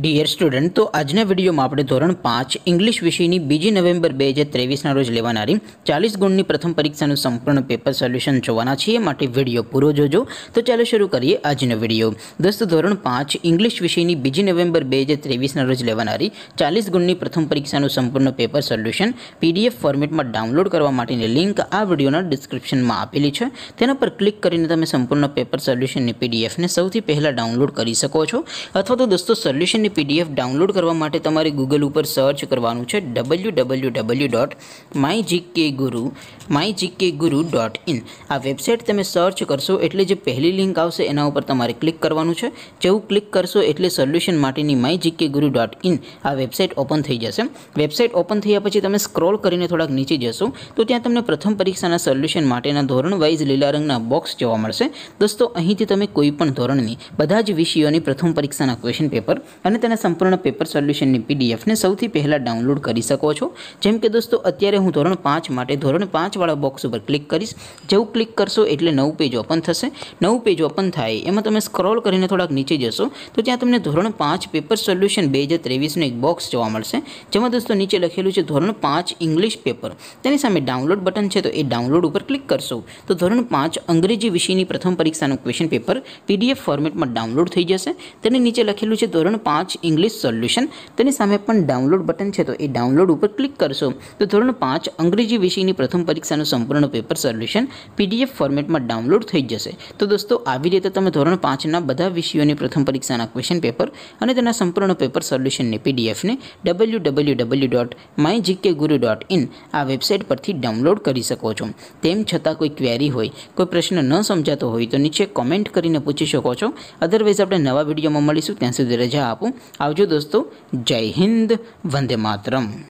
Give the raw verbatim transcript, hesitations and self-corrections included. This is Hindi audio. डियर स्टूडेंट, तो आज विडियो में आपणे धोरण पांच इंग्लिश विषय की बीजी नवेम्बर बेहजार तेवीस रोज लेवानारी चालीस गुणनी प्रथम परीक्षा संपूर्ण पेपर सोल्यूशन जोवाना छीए, माटे विडियो पूरो जोजो। तो चलो शुरू करिए आजनो विडियो। दोस्तों, धोरण पांच इंग्लिश विषय की बीजी नवेम्बर बेहजार तेवीस रोज लेवानारी चालीस गुणनी प्रथम परीक्षा संपूर्ण पेपर सोल्यूशन पीडीएफ फॉर्मेट में डाउनलॉड करवा माटेनी लिंक आ विडियोना डिस्क्रिप्शन में आपेली छे। तेना पर क्लिक करीने तमे संपूर्ण पेपर सोल्यूशन पीडीएफ ने सौथी पहेला डाउनलॉड करी सको छो। अथवा तो दोस्तों, सोल्यूशन ने पीडीएफ डाउनलॉड करवा माटे तमारे गूगल पर सर्च करवानुं छे W W W dot my GK guru my GK guru dot in. आ वेबसाइट तमे सर्च करशो एटले जे पहली लिंक आवशे एना उपर तमारे क्लिक करवानुं छे। जेवुं क्लिक करशो एटले सोल्यूशन माटेनी my GK guru dot in आ वेबसाइट ओपन थई जशे। वेबसाइट ओपन थया पछी तमे स्क्रॉल करीने थोड़ाक नीचे जशो तो त्यां तमने प्रथम परीक्षाना सोल्यूशन माटेना धोरण वाइज लीला रंगना बॉक्स जोवा मळशे। दोस्तों, અહીંથી તમે કોઈપણ ધોરણની બધા જ વિષયોની પ્રથમ પરીક્ષાના ક્વેશ્ચન પેપર અને તેના સંપૂર્ણ પેપર સોલ્યુશનની પીડીએફ ને સૌથી પહેલા ડાઉનલોડ કરી શકો છો। જેમ કે દોસ્તો, અત્યારે હું ધોરણ પાંચ માટે ધોરણ પાંચ વાળા બોક્સ ઉપર ક્લિક કરીશ। જેવું ક્લિક કરશો એટલે નવું પેજ ઓપન થશે। નવું પેજ ઓપન થાય એમાં તમે સ્ક્રોલ કરીને થોડાક નીચે જશો તો ત્યાં તમને ધોરણ પાંચ પેપર સોલ્યુશન બે હજાર ત્રેવીસનું એક બોક્સ જોવા મળશે, જેમાં દોસ્તો નીચે લખેલું છે ધોરણ પાંચ ઇંગ્લિશ પેપર, તેની સામે ડાઉનલોડ બટન છે, તો એ ડાઉનલોડ ઉપર ક્લિક કરશો તો ધોરણ પાંચ અંગ્રેજી વિષયની પ્રથમ પરીક્ષાનું क्वेश्चन पेपर पीडीएफ फॉर्मेट में डाउनलॉड थी जैसे। तेने नीचे लखेलू है धोरण पांच इंग्लिश सोल्यूशन, तेनी सामे पण डाउनलॉड बटन है, तो ये डाउनलॉड पर क्लिक करशो तो धोरण पांच अंग्रेजी विषय की प्रथम परीक्षा संपूर्ण पेपर सोल्यूशन पीडीएफ फॉर्मेट में डाउनलॉड थी जैसे। तो दोस्तों, आवी रीते तमे धोरण पांच ना बधा विषयों की प्रथम परीक्षा क्वेश्चन पेपर अने तेना संपूर्ण पेपर सोल्यूशन ने पीडीएफ ने W W W dot my GK guru dot in आ वेबसाइट परथी डाउनलॉड करी सको छो। तेम छतां कोई क्वेरी होय, कोई प्रश्न न समजातो होय तो नीचे कमेंट करीने पूछी शको छो। अदरवाइज आपणे नवा विडियो में मळीशुं, त्यां सुधी रजा आपो। आवजो दोस्तों, जय हिंद, वंदे मातरम।